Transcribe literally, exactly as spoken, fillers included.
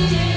Yeah.